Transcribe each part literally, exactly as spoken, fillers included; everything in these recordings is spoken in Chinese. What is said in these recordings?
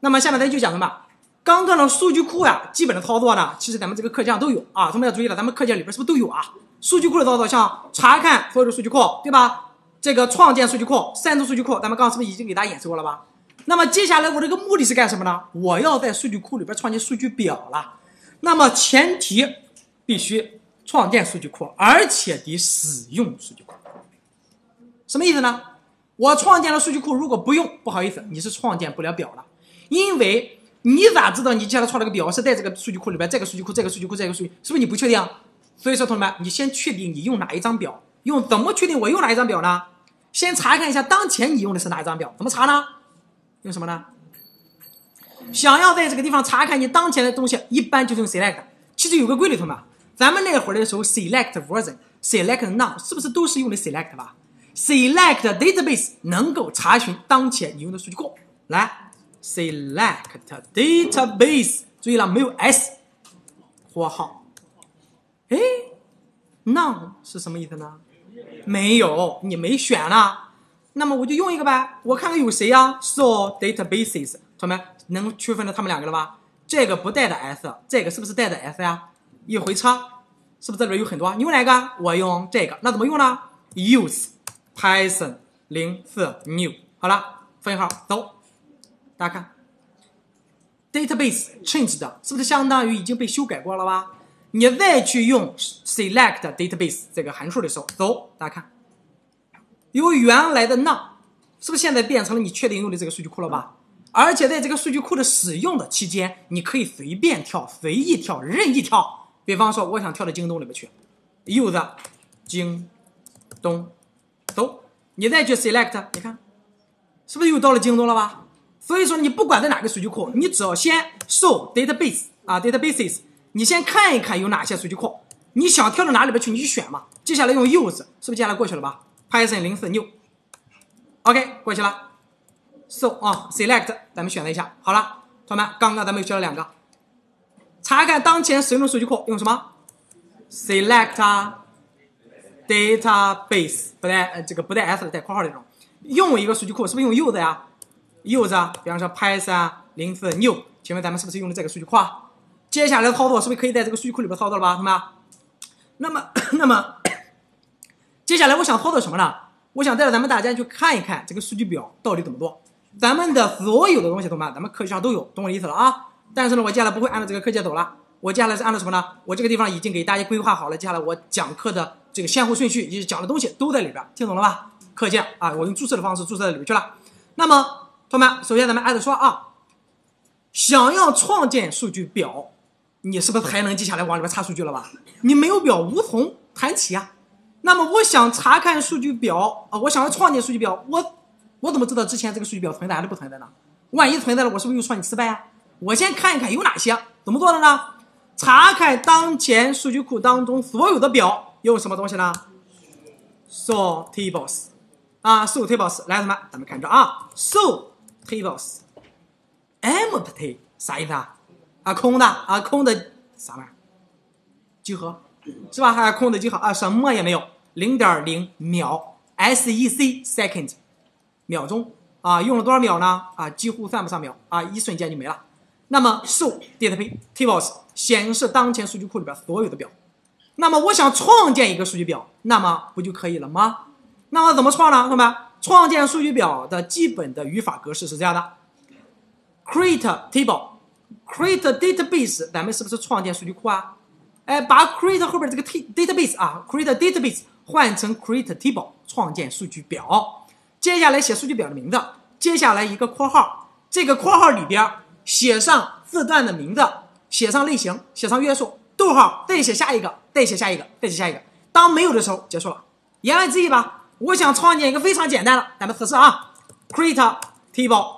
那么下面咱就讲什么？刚段的数据库呀、啊，基本的操作呢，其实咱们这个课件上都有啊。同学们要注意了，咱们课件里边是不是都有啊？数据库的操作，像查看所有的数据库，对吧？这个创建数据库、删除数据库，咱们刚刚是不是已经给大家演示过了吧？那么接下来我这个目的是干什么呢？我要在数据库里边创建数据表了。那么前提必须创建数据库，而且得使用数据库。什么意思呢？我创建了数据库，如果不用，不好意思，你是创建不了表了。因为你咋知道你接下来创了个表是在这个数据库里边，这个数据库，这个数据库，这个数据，是不是你不确定？所以说，同学们，你先确定你用哪一张表，用怎么确定我用哪一张表呢？先查看一下当前你用的是哪一张表，怎么查呢？用什么呢？想要在这个地方查看你当前的东西，一般就是用 select。其实有个规律，同学们，咱们那会儿的时候 select version、select now 是不是都是用的 select 吧 ？select database 能够查询当前你用的数据库，来。select database， 注意了，没有 s， 括号，哎 ，none 是什么意思呢？没有，你没选了，那么我就用一个呗，我看看有谁呀、啊、？so databases， 同学们能区分出他们两个了吧？这个不带的 s， 这个是不是带的 s 呀、啊？一回车，是不是这里边有很多？你用哪个？我用这个，那怎么用呢 ？use python 零四 new， 好了，分号走。大家看 ，database changed 是不是相当于已经被修改过了吧？你再去用 select database 这个函数的时候，走，大家看，由原来的 none 是不是现在变成了你确定用的这个数据库了吧？而且在这个数据库的使用的期间，你可以随便跳、随意跳、任意跳。比方说，我想跳到京东里面去 ，use 京东，走，你再去 select， 你看，是不是又到了京东了吧？所以说，你不管在哪个数据库，你只要先搜 database 啊 databases， 你先看一看有哪些数据库，你想跳到哪里边去，你去选嘛。接下来用 use， 是不是接下来过去了吧 ？Python 零四 new， OK 过去了。搜、so, 啊、uh, select， 咱们选择一下，好了，同学们，刚刚咱们又学了两个，查看当前使用的数据库用什么 ？select database 不带、呃、这个不带 s 的带括号的这种，用一个数据库是不是用 use 呀、啊？use 啊，比方说 python 零四 new， 请问咱们是不是用的这个数据库啊？接下来的操作是不是可以在这个数据库里边操作了吧？是吧？那么，那么，接下来我想操作什么呢？我想带着咱们大家去看一看这个数据表到底怎么做。咱们的所有的东西，同学们，咱们课件上都有，懂我的意思了啊？但是呢，我接下来不会按照这个课件走了，我接下来是按照什么呢？我这个地方已经给大家规划好了，接下来我讲课的这个先后顺序以及讲的东西都在里边，听懂了吧？课件啊，我用注释的方式注释在里边去了。那么。同学们，首先咱们按着说啊，想要创建数据表，你是不是还能接下来往里边插数据了吧？你没有表无从谈起啊。那么我想查看数据表啊、呃，我想要创建数据表，我我怎么知道之前这个数据表存在还是不存在呢？万一存在了，我是不是又创建失败啊？我先看一看有哪些，怎么做的呢？查看当前数据库当中所有的表有什么东西呢 ？So tables 啊 ，So tables 来，同学们，咱们看这啊 ，So。tables empty 啥意思啊？啊，空的啊，空的啥玩意儿？集合是吧？啊，空的集合啊，什么也没有。零点零秒 ，sec second 秒钟啊，用了多少秒呢？啊，几乎算不上秒啊，一瞬间就没了。那么 show database tables 显示当前数据库里边所有的表。那么我想创建一个数据表，那么不就可以了吗？那么怎么创呢？同学们？创建数据表的基本的语法格式是这样的 ：create table, create database。咱们是不是创建数据库啊？哎，把 create 后边这个 database 啊 ，create database 换成 create table， 创建数据表。接下来写数据表的名字，接下来一个括号，这个括号里边写上字段的名字，写上类型，写上约束，逗号，再写下一个，再写下一个，再写下一个。当没有的时候，结束了。言外之意吧。我想创建一个非常简单的，咱们测试啊 ，create table。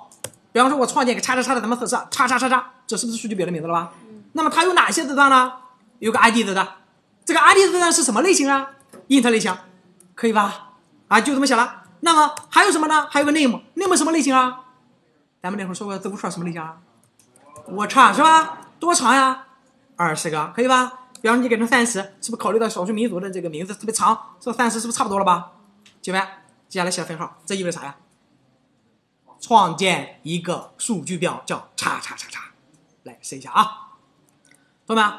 比方说，我创建一个叉叉叉的，咱们测试啊，叉叉叉叉，这是不是数据表的名字了吧？那么它有哪些字段呢？有个 id 字段，这个 id 字段是什么类型啊 ？int 类型，可以吧？啊，就这么写了。那么还有什么呢？还有个 name，name name 什么类型啊？咱们那会儿说过字符串什么类型啊？我叉是吧？多长呀？二十个，可以吧？比方说你改成三十，是不是考虑到少数民族的这个名字特别长，这三十是不是差不多了吧？姐妹，接下来写分号，这意味着啥呀？创建一个数据表叫叉叉叉叉，来试一下啊，朋友们，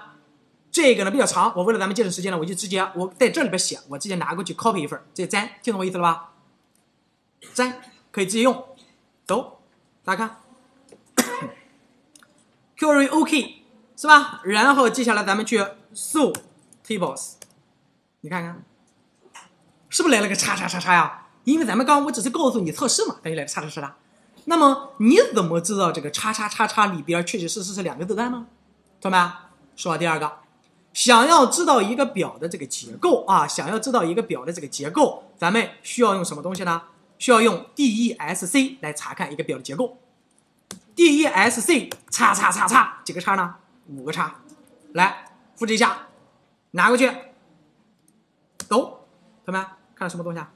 这个呢比较长，我为了咱们节省时间呢，我就直接我在这里边写，我直接拿过去 copy 一份，直接粘，听懂我意思了吧？粘可以直接用，走，大家看，query OK 是吧？然后接下来咱们去搜 tables， 你看看，是不是来了个叉叉叉叉呀？因为咱们刚刚我只是告诉你测试嘛，等于来个叉叉叉叉。那么你怎么知道这个叉叉叉叉里边确确实实是两个子弹呢？同学们，说到第二个，想要知道一个表的这个结构啊，想要知道一个表的这个结构，咱们需要用什么东西呢？需要用 D E S C 来查看一个表的结构。D E S C 叉叉叉叉几个叉呢？五个叉。来复制一下，拿过去。走，同学们看到什么东西啊？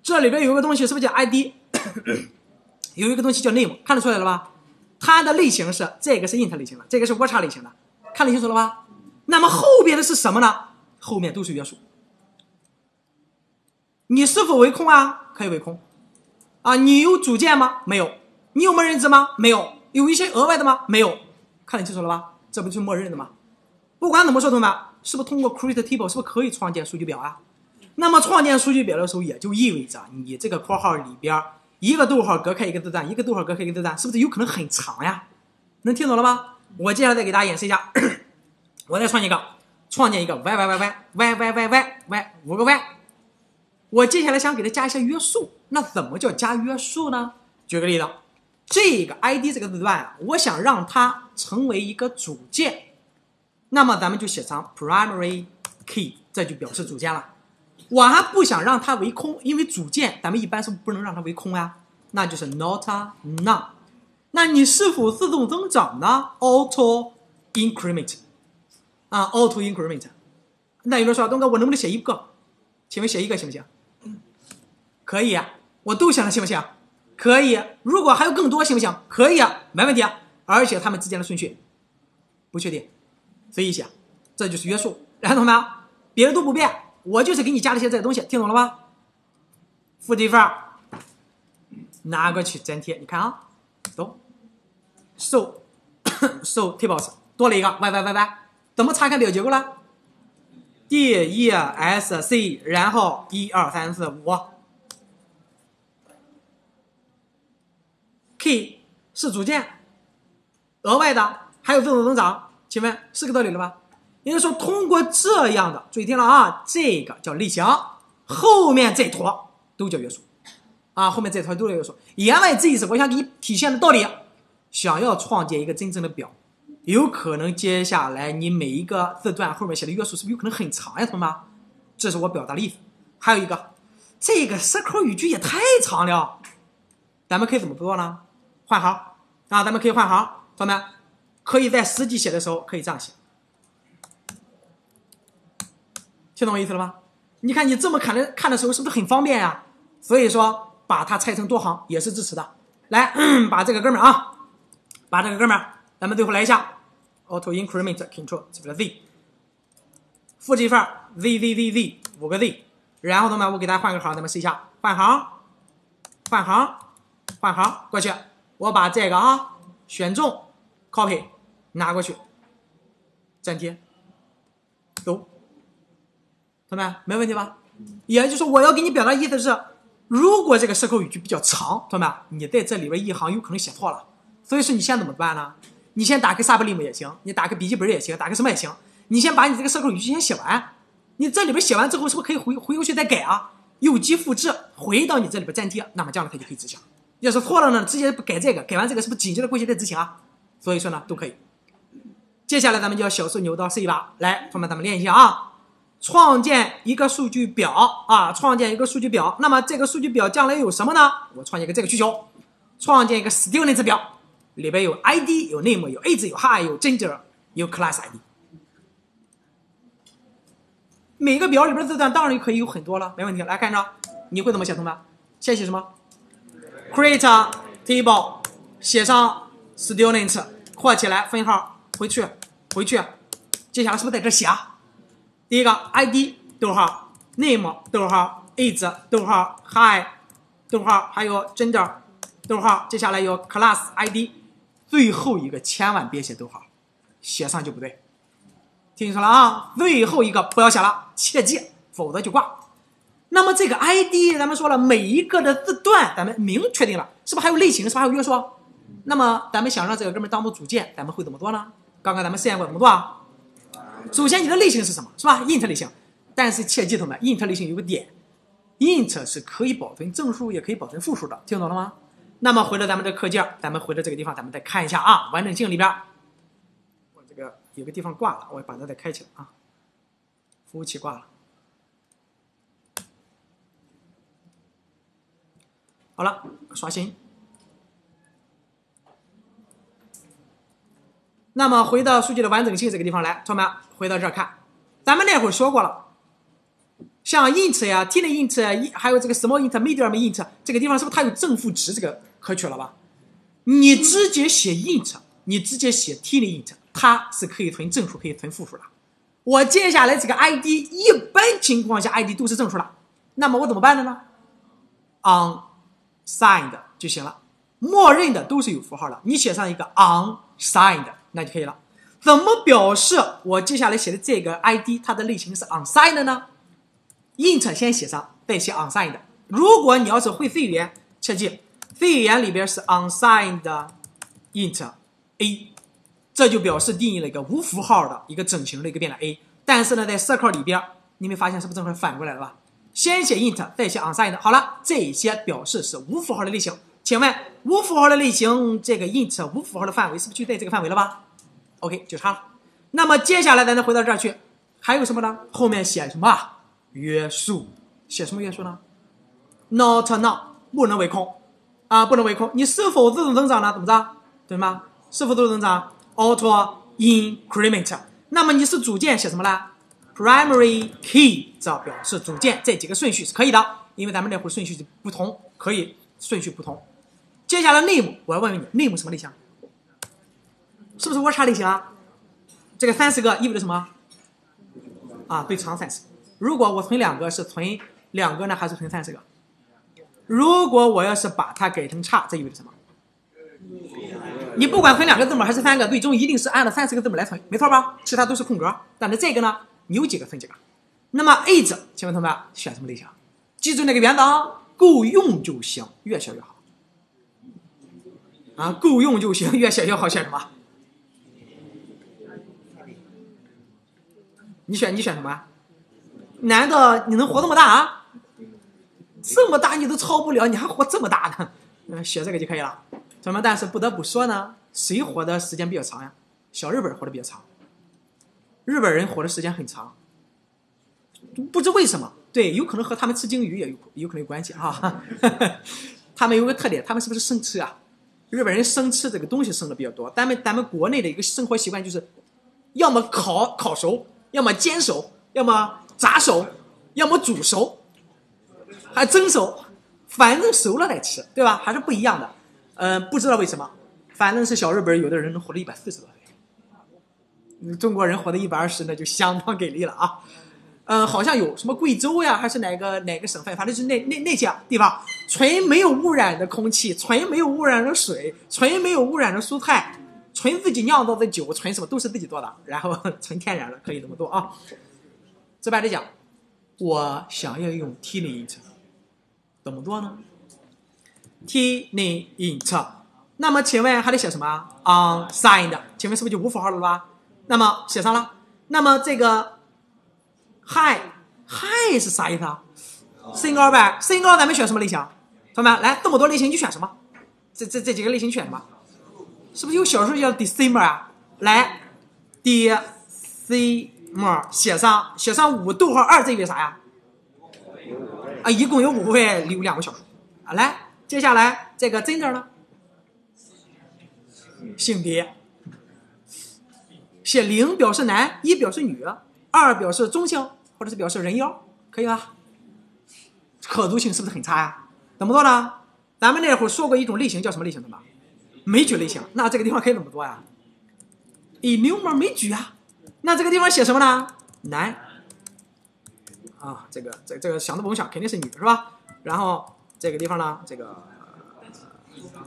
这里边有一个东西，是不是叫 I D？ 有一个东西叫 name， 看得出来了吧？它的类型是这个是 int 类型的，这个是 varchar 类型的，看得清楚了吧？那么后边的是什么呢？后面都是约束。你是否为空啊？可以为空。啊，你有主见吗？没有。你有默认值吗？没有。有一些额外的吗？没有。看得清楚了吧？这不就是默认的吗？不管怎么说，同学们，是不是通过 create table 是不是可以创建数据表啊？那么创建数据表的时候，也就意味着你这个括号里边一个逗号隔开一个字段，一个逗号隔开一个字段，是不是有可能很长呀？能听懂了吗？我接下来再给大家演示一下，我再创建一个，创建一个 y y y y y y y y y 五个 y， 我接下来想给它加一些约束，那怎么叫加约束呢？举个例子，这个 id 这个字段啊，我想让它成为一个主键，那么咱们就写上 primary key， 这就表示主键了。我还不想让它为空，因为主键咱们一般是不能让它为空呀、啊，那就是 not a none。那你是否自动增长呢 ？Auto increment 啊 ，auto increment。那有人说东哥，我能不能写一个？请问写一个行不行？可以、啊，我都想了行不行？可以。如果还有更多行不行？可以啊，没问题啊。而且它们之间的顺序不确定，随意写，这就是约束。然后同学们，别的都不变。我就是给你加了些这些东西，听懂了吧？复制一份，拿过去粘贴，你看啊，走 ，so so tables 多了一个 y y y y， 怎么查看表结构了 ？d e s c， 然后一二三四五 ，k 是主键，额外的还有自动增长，请问是个道理了吧？也就是说，通过这样的，注意听了啊，这个叫类型，后面这坨都叫约束，啊，后面这坨都叫约束。言外之意是，我想给你体现的道理，想要创建一个真正的表，有可能接下来你每一个字段后面写的约束是不是有可能很长呀，同学们？这是我表达的意思。还有一个，这个蛇口语句也太长了，咱们可以怎么做呢？换行啊，咱们可以换行，同学们可以在实际写的时候可以这样写。听懂我意思了吗？你看你这么看的看的时候是不是很方便呀、啊？所以说把它拆成多行也是支持的。来，嗯、把这个哥们儿啊，把这个哥们儿，咱们最后来一下 auto increment control 这边 z， 复制一份 z z z z 五个 z， 然后同学们我给大家换个行，咱们试一下，换行，换行，换行过去，我把这个啊选中 copy 拿过去，粘贴，走。同学们，没问题吧？也就是说，我要给你表达意思是，如果这个蛇口语句比较长，同学们，你在这里边一行有可能写错了，所以说你先怎么办呢？你先打开 Sublime 也行，你打开笔记本也行，打开什么也行，你先把你这个蛇口语句先写完。你这里边写完之后，是不是可以回回过去再改啊？右击复制，回到你这里边粘贴，那么这样它就可以执行。要是错了呢，直接改这个，改完这个是不是紧接着过去再执行啊？所以说呢，都可以。接下来咱们就要小试牛刀试一把，来，同学们，咱们练一下啊。创建一个数据表啊，创建一个数据表。那么这个数据表将来有什么呢？我创建一个这个需求，创建一个 student 表，里边有 I D， 有 name， 有 age， 有 height， 有 gender， 有 class I D。每个表里边的字段当然可以有很多了，没问题。来看着，你会怎么写，同学们？先写什么 ？create table， 写上 student， 括起来分号，回去，回去。接下来是不是在这写啊？第一个 I D 逗号 name 逗号 age 逗号 height 逗号，还有 gender， 逗号，接下来有 class I D， 最后一个千万别写逗号，写上就不对。听清楚了啊，最后一个不要写了，切记，否则就挂。那么这个 I D 咱们说了，每一个的字段咱们明确定了，是不是还有类型，是不是还有约束？那么咱们想让这个哥们当做主键，咱们会怎么做呢？刚刚咱们试验过怎么做啊？首先你的类型是什么，是吧 ？int 类型，但是切记同学们 ，int 类型有个点。 int 是可以保存正数，也可以保存负数的，听懂了吗？那么回到咱们这课件，咱们回到这个地方，咱们再看一下啊，完整性里边，我这个有个地方挂了，我把它再开起来啊，服务器挂了。好了，刷新。那么回到数据的完整性这个地方来，同学们回到这儿看，咱们那会儿说过了。 像 int 呀、tiny int， 还有这个 small int、medium int 这个地方，是不是它有正负值这个可取了吧？你直接写 int， 你直接写 tiny int， 它是可以存正数，可以存负数的。我接下来这个 id 一般情况下 id 都是正数的，那么我怎么办的呢 ？unsigned 就行了，默认的都是有符号的，你写上一个 unsigned 那就可以了。怎么表示我接下来写的这个 id 它的类型是 unsigned 呢？ int 先写上，再写 unsigned。如果你要是会 C 语言，切记 C 语言里边是 unsigned int a， 这就表示定义了一个无符号的一个整形的一个变量 a。但是呢，在 circle 里边，你没发现是不是正好反过来了吧？先写 int， 再写 unsigned。好了，这些表示是无符号的类型。请问无符号的类型，这个 int 无符号的范围是不是就在这个范围了吧 ？OK， 就差了。那么接下来咱再回到这儿去，还有什么呢？后面写什么啊？ 约束写什么约束呢 ？Not now 不能为空啊，不能为空。你是否自动增长呢？怎么着？对吗？是否自动增长 ？Auto increment。那么你是主键写什么呢 ？Primary key 这表示主键这几个顺序是可以的，因为咱们那会儿顺序不同，可以顺序不同。接下来 name 我要问问你 ，name 什么类型？是不是 varchar 类型啊？这个三十个意味着什么？啊，对长三十。 如果我存两个，是存两个呢，还是存三十个？如果我要是把它改成差，这意味着什么？你不管存两个字母还是三个，最终一定是按照三十个字母来存，没错吧？其他都是空格。但是这个呢，你有几个存几个。那么 age， 请问同学们选什么类型？记住那个原则啊，够用就行，越小越好。啊，够用就行，越小越好，选什么？你选你选什么？ 难道你能活这么大啊？这么大你都超不了，你还活这么大呢？嗯，学这个就可以了。怎么？但是不得不说呢，谁活的时间比较长呀？小日本活的比较长，日本人活的时间很长，不知为什么。对，有可能和他们吃鲸鱼也有有可能有关系啊。他们有个特点，他们是不是生吃啊？日本人生吃这个东西生的比较多。咱们咱们国内的一个生活习惯就是，要么烤烤熟，要么煎熟，要么。 炸熟，要么煮熟，还蒸熟，反正熟了再吃，对吧？还是不一样的。嗯、呃，不知道为什么，反正是小日本有的人能活到一百四十多岁，中国人活到一百二十那就相当给力了啊。嗯、呃，好像有什么贵州呀，还是哪个哪个省份，反正就是那那那些地方，纯没有污染的空气，纯没有污染的水，纯没有污染的蔬菜，纯自己酿造的酒，纯什么都是自己做的，然后纯天然的，可以这么做啊。 直白的讲，我想要用 tiny int， 怎么做呢 ？tiny int， 那么请问还得写什么 ？unsigned， 请问是不是就无符号了吧？那么写上了。那么这个 high high 是啥意思啊？身高呗，身高咱们选什么类型？同学们来，这么多类型你选什么？这这这几个类型选什么？是不是有小数叫 decimal 啊？来 ，dec。 写上写上五逗号二，这意味啥呀？啊，一共有五位，有两个小数啊。来，接下来这个 gender 呢？性别，写零表示男，一表示女，二表示中性或者是表示人妖，可以吧？可读性是不是很差呀、啊？怎么做呢？咱们那会儿说过一种类型叫什么类型的吗？枚举类型。那这个地方可以怎么做呀 ？enumer 枚举啊。 那这个地方写什么呢？男，啊，这个这个、这个想都甭想，肯定是女，是吧？然后这个地方呢，这个、呃、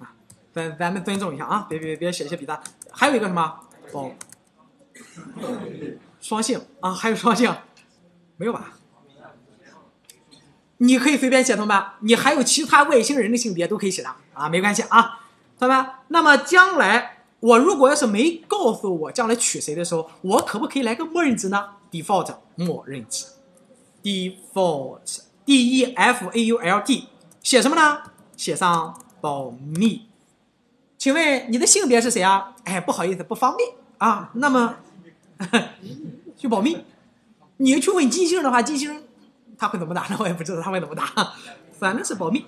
啊，咱咱们尊重一下啊，别别别写一些比大。还有一个什么哦，双性啊，还有双性，没有吧？你可以随便写，同伴们，你还有其他外星人的性别都可以写的啊，没关系啊，同伴们。那么将来我如果要是没告诉我将来娶谁的时候，我可不可以来个默认值呢 ？default 默认值 ，default d e f a u l t 写什么呢？写上保密。请问你的性别是谁啊？哎，不好意思，不方便啊。那么就保密。你去问金星的话，金星。他会怎么打呢？我也不知道他会怎么打，反正是保密。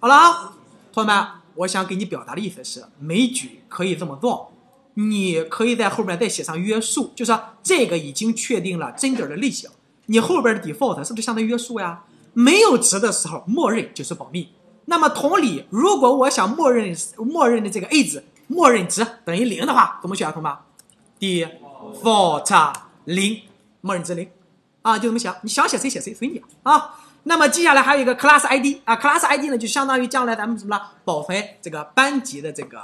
好了啊，同学们，我想给你表达的意思是，枚举可以这么做，你可以在后面再写上约束，就是这个已经确定了gender的类型，你后边的 default 是不是相当于约束呀？没有值的时候，默认就是保密。那么同理，如果我想默认默认的这个 a 值，默认值等于零的话，怎么选啊，同学们 ？default 零，默认值零。啊，就这么想，你想写谁写谁，随你啊。那么接下来还有一个 class I D 啊 ，class I D 呢就相当于将来咱们什么呢？保存这个班级的这个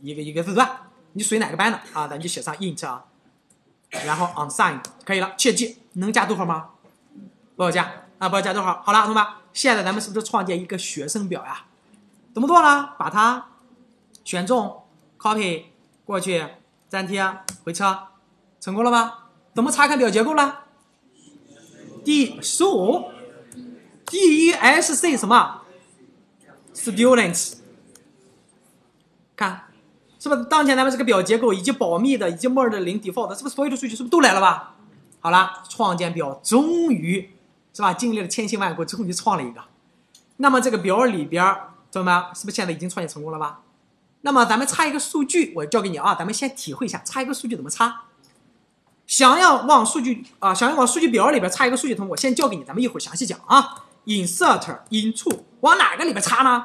一个一个字段，你属于哪个班的啊？咱就写上 int 啊，然后 unsigned 可以了。切记能加多少吗？不要加啊，不要加多少。好了，同学们，现在咱们是不是创建一个学生表呀？怎么做呢？把它选中 ，copy 过去，粘贴回车，成功了吗？怎么查看表结构了？D 数 D E S C 什么 students 看是不是当前咱们这个表结构以及保密的以及默认的零 default 是不是所有的数据是不是都来了吧？好了，创建表终于是吧，经历了千辛万苦，终于创了一个。那么这个表里边，同学们是不是现在已经创建成功了吧？那么咱们插一个数据，我教给你啊，咱们先体会一下插一个数据怎么插。想要往数据啊、呃，想要往数据表里边插一个数据，同学，我先教给你，咱们一会儿详细讲啊。insert into 往哪个里边插呢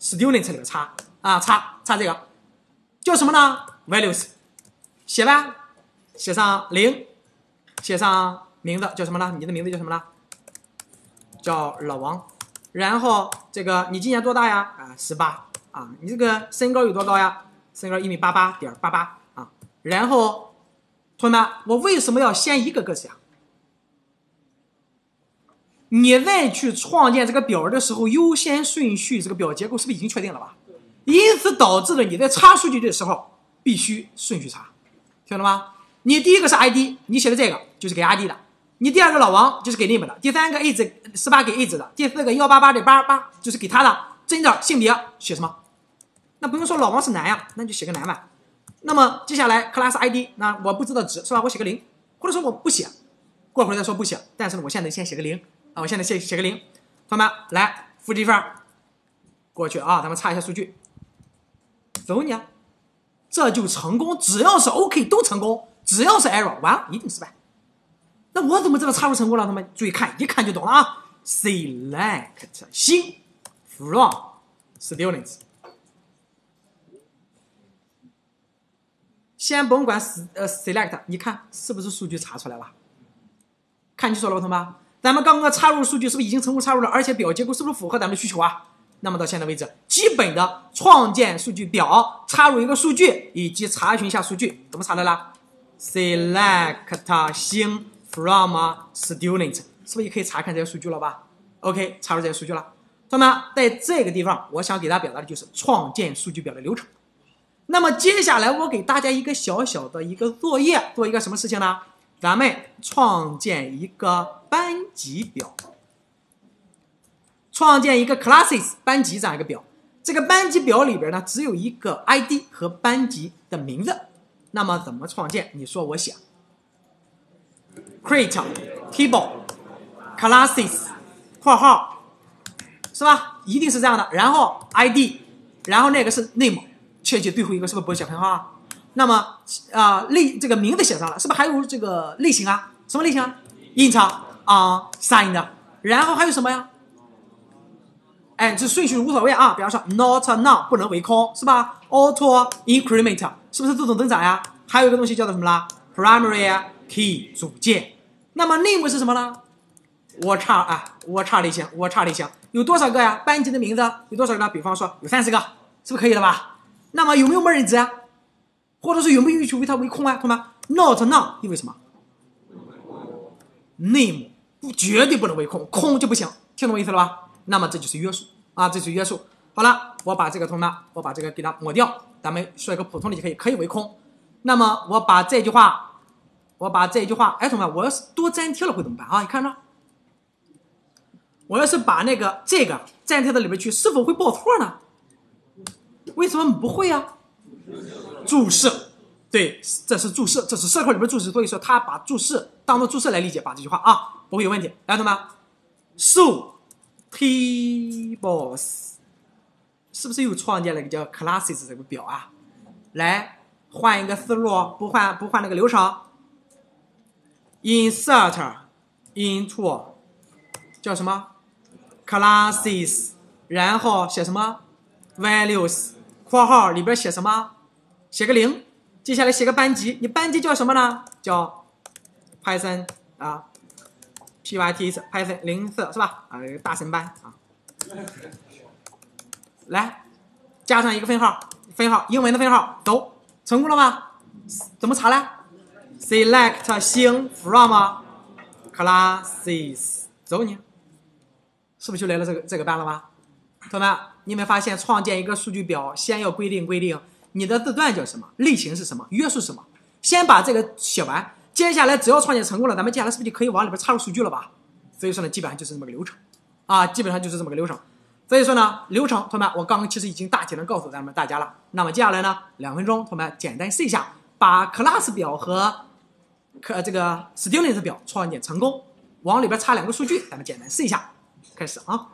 ？student 里边插啊，插插这个叫什么呢 ？values 写吧，写上零，写上名字叫什么呢？你的名字叫什么呢？叫老王。然后这个你今年多大呀？啊，十八啊。你这个身高有多高呀？身高一米八八点八八啊。然后。同学们，我为什么要先一个个写啊？你再去创建这个表的时候，优先顺序这个表结构是不是已经确定了吧？因此导致了你在插数据的时候必须顺序插，听懂了吗？你第一个是 I D， 你写的这个就是给 I D 的；你第二个老王就是给 name 的；第三个 A 值十八给 A 值的；第四个幺八八点八八就是给他的。真的性别写什么？那不用说老王是男呀，那就写个男吧。那么接下来 class I D， 那我不知道值是吧？我写个零，或者说我不写，过会儿再说不写。但是呢，我现在先写个零啊，我现在先写个零。同学们，来复制一份过去啊，咱们插一下数据。走你、啊，这就成功。只要是 OK 都成功，只要是 error 完了一定失败。那我怎么知道插入成功了？他们注意看，一看就懂了啊。select 新 from students。先甭管呃 select， 你看是不是数据查出来了？看清楚了吧，同学们？咱们刚刚插入数据是不是已经成功插入了？而且表结构是不是符合咱们的需求啊？那么到现在为止，基本的创建数据表、插入一个数据以及查询一下数据，怎么查的啦 ？select 星 from student 是不是也可以查看这些数据了吧 ？OK， 插入这些数据了。同学们，在这个地方，我想给大家表达的就是创建数据表的流程。那么接下来我给大家一个小小的一个作业，做一个什么事情呢？咱们创建一个班级表，创建一个 classes 班级这样一个表。这个班级表里边呢，只有一个 I D 和班级的名字。那么怎么创建？你说我写 create table classes 括号是吧？一定是这样的。然后 I D， 然后那个是 name。切记最后一个是不是不写很好啊？那么啊、呃、类这个名字写上了，是不是还有这个类型啊？什么类型啊 ？int 啊 ，signed，、嗯、然后还有什么呀？哎，这顺序无所谓啊。比方说 not none 不能为空，是吧 ？auto increment 是不是自动增长呀？还有一个东西叫做什么啦 ？primary key 组件。那么 name 是什么呢我差啊，我差了一项，我差了一项，有多少个呀？班级的名字有多少个呢？比方说有三十个，是不是可以了吧？那么有没有默认值啊？或者是有没有欲求为它为空啊？同学们 ，not none 意味什么 ？name 不绝对不能为空，空就不行，听懂我意思了吧？那么这就是约束啊，这就是约束。好了，我把这个同学们，我把这个给它抹掉，咱们说一个普通的就可以，可以为空。那么我把这句话，我把这句话，哎，同学们，我要是多粘贴了会怎么办啊？你看着。 我要是把那个这个粘贴到里面去，是否会报错呢？为什么不会啊？注释，对，这是注释，这是社科里面注释，所以说他把注释当做注释来理解，把这句话啊不会有问题。来，同学们 ，so tables 是不是又创建了一个叫 classes 这个表啊？来换一个思路，不换不换那个流程 ，insert into 叫什么？ classes， 然后写什么 values， 括号里边写什么？写个零，接下来写个班级，你班级叫什么呢？叫 python 啊 ，python python 零四是吧？啊，大神班啊，来加上一个分号，分号英文的分号，走，成功了吗？怎么查嘞 ？select 星 from classes， 走你。 是不是就来了这个这个班了吧？同学们，你们发现创建一个数据表，先要规定规定你的字段叫什么，类型是什么，约束什么，先把这个写完。接下来只要创建成功了，咱们接下来是不是就可以往里边插入数据了吧？所以说呢，基本上就是这么个流程啊，基本上就是这么个流程。所以说呢，流程，同学们，我刚刚其实已经大体能告诉咱们大家了。那么接下来呢，两分钟，同学们简单试一下，把 class 表和可这个 student 表创建成功，往里边插两个数据，咱们简单试一下。 开始啊！